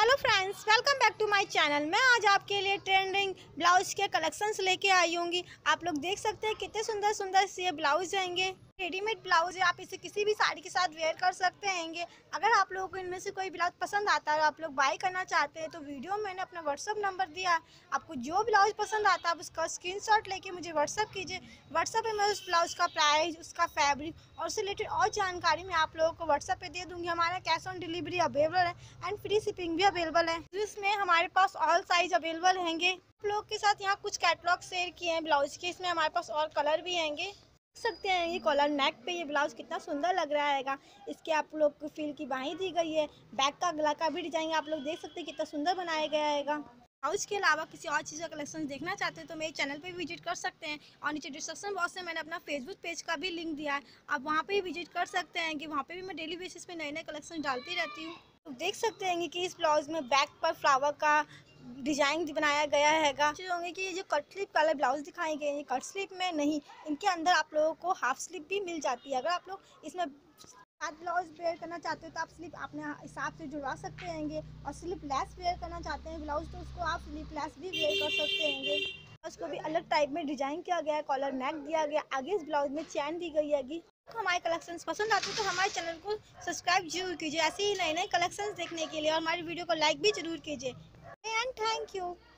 Hello friends, welcome back to my channel. मैं आज आपके लिए ट्रेंडिंग ब्लाउज के कलेक्शंस लेके आई होंगी। आप लोग देख सकते हैं कितने सुंदर सुंदर से ये ब्लाउज आएंगे। रेडीमेड ब्लाउज है, आप इसे किसी भी साड़ी के साथ वेयर कर सकते हैंगे। अगर आप लोगों को इनमें से कोई ब्लाउज पसंद आता है, आप लोग बाय करना चाहते हैं तो वीडियो में मैंने अपना व्हाट्सअप नंबर दिया है। आपको जो ब्लाउज पसंद आता है आप उसका स्क्रीनशॉट लेके मुझे व्हाट्सअप कीजिए। व्हाट्सअप पे मैं उस ब्लाउज का प्राइस, उसका फैब्रिक और उससे रिलेटेड और जानकारी मैं आप लोगों को व्हाट्सअप पर दे दूँगी। हमारा कैश ऑन डिलीवरी अवेलेबल है एंड फ्री शिपिंग भी अवेलेबल है, जिसमें हमारे पास ऑल साइज अवेलेबल हैंगे। आप लोग के साथ यहाँ कुछ कैटलॉग शेयर किए हैं ब्लाउज के, इसमें हमारे पास और कलर भी हैंगे। देख सकते हैं ये कॉलर नेक पे ये ब्लाउज कितना सुंदर लग रहा है। इसके आप लोग को फील की बाहीं दी गई है। बैक का गला का भी डिजाइन आप लोग देख सकते हैं कितना सुंदर बनाया गया है। ब्लाउज के अलावा किसी और चीज़ का कलेक्शन देखना चाहते हैं तो मेरे चैनल पे विजिट कर सकते हैं और नीचे डिस्क्रिप्शन बॉक्स में मैंने अपना फेसबुक पेज का भी लिंक दिया है, आप वहाँ पर विजिट कर सकते हैं। कि वहाँ पर भी मैं डेली बेसिस पे नए नए कलेक्शन डालती रहती हूँ। तो देख सकते हैं कि इस ब्लाउज में बैक पर फ्लावर का डिजाइन बनाया गया हैगा। होंगे कि ये जो कट स्लीप वाले ब्लाउज दिखाई गए हैं, कट स्लीप में नहीं, इनके अंदर आप लोगों को हाफ स्लीप भी मिल जाती है। अगर आप लोग इसमें साथ ब्लाउज वेयर करना चाहते हो तो आप स्लीप अपने हिसाब से जुड़वा सकते हैंगे, और स्लीप लेस वेयर करना चाहते हैं ब्लाउज तो उसको आप स्लीप लेस भी वेयर कर सकते हैंगे। उसको भी अलग टाइप में डिजाइन किया गया है, कॉलर नेक दिया गया, आगे इस ब्लाउज में चैन दी गई हैगी। हमारे कलेक्शंस पसंद आते हैं तो हमारे चैनल को सब्सक्राइब जरूर कीजिए ऐसे ही नए नए कलेक्शंस देखने के लिए, और हमारी वीडियो को लाइक भी जरूर कीजिए। And thank you.